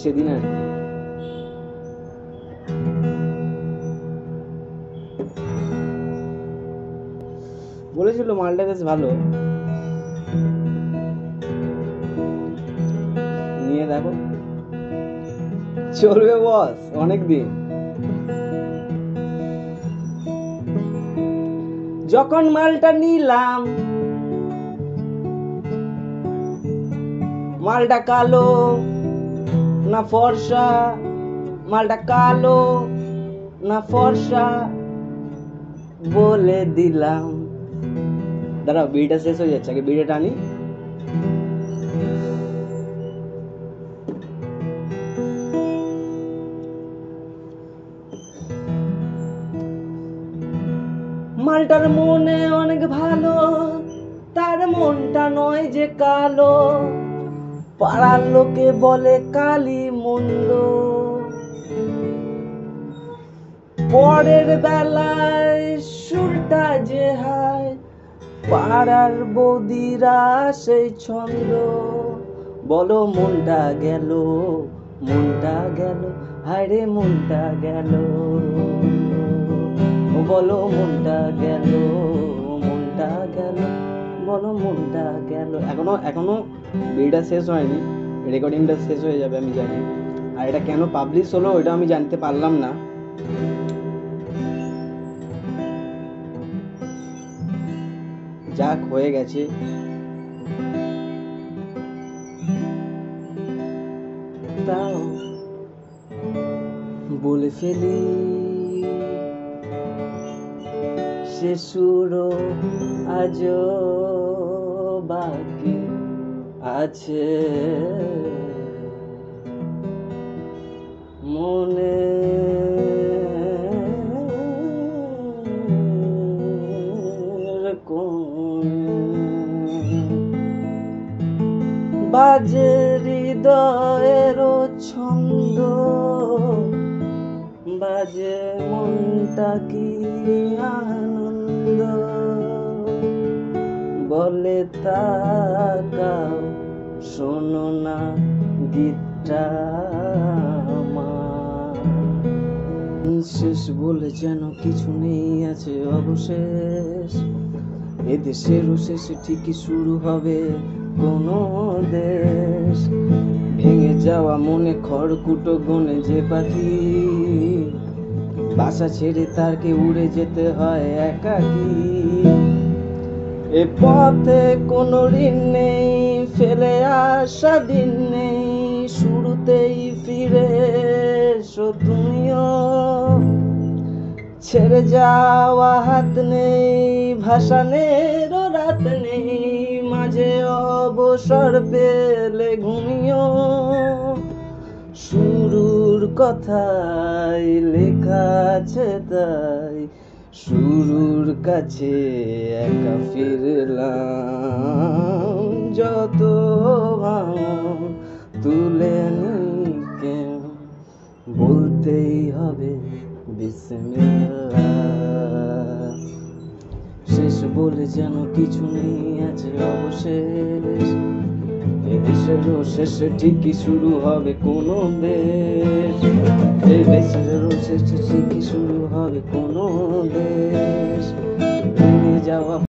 সেদিনের বলেছিল মালটা বেশ ভালো, নিয়ে দেখো চলবে বস অনেকদিন। যখন মালটা নিলাম, মালটা কালো না ফর্সা, মালটা কালো না ফর্সা বলে দিলাম। দাঁড়াও, বিটা শেষ হয়ে যাচ্ছে, আগে বিটা টানি। মালটার মনে অনেক ভালো, তার মনটা নয় যে কালো, পাড়ার লোকে বলে কালি মন্দ। পরের বেলায় সুরটা যে হায়, পাড়ার বৌদিরা সেই ছন্দ। বলো মনটা গেল, মনটা গেল, হায়রে মনটা গেল। বলো মনটা গেল, মনটা গেল, বলো মনটা গেল। এখনো ভিডিওটা শেষ হয়নি, রেকর্ডিংটা শেষ হয়ে যাবে আমি জানি। আর এটা কেন পাবলিশ হলো ওইটা আমি জানতে পারলাম না। যাক, হয়ে গেছে। তাও বলে ফেলি সে সুর আজ বাকি আছে মনে। বাজে হৃদয়ের ছন্দ, বাজে মনটা কি আনন্দ। বলে তাকাও শোনো না গীতটা শেষ, বলে যেন কিছু নেই আছে অবশেষ। এদেশেরও শেষ ঠিকই শুরু হবে কোনো দেশ। ভেঙে যাওয়া মনে খড়কুটো গনে যে পাখি, বাসা ছেড়ে তারকে উড়ে যেতে হয় একাকি। এ পথে কোনো ঋণ নেই, ফেলে আসা দিন নেই, শুরুতেই ফিরে এসো তুমিও। ছেড়ে যাওয়া হাত নেই, ভাসানেরও রাত নেই, মাঝে অবসর পেলে ঘুমিও। শুরুর কথাই লেখা আছে তাই শুরুর কাছে একা ফিরলাম। যত ভাঙন তুলে নিই কেন, বলতেই হবে বিসমিল্লাহ। শেষ বলে যেন কিছু নেই আছে অবশেষ। এদেশেরও শেষ ঠিকই শুরু হবে কোনো দেশ। এদেশেরও শেষ ঠিকই শুরু হবে কোনো দেশ। যাওয়া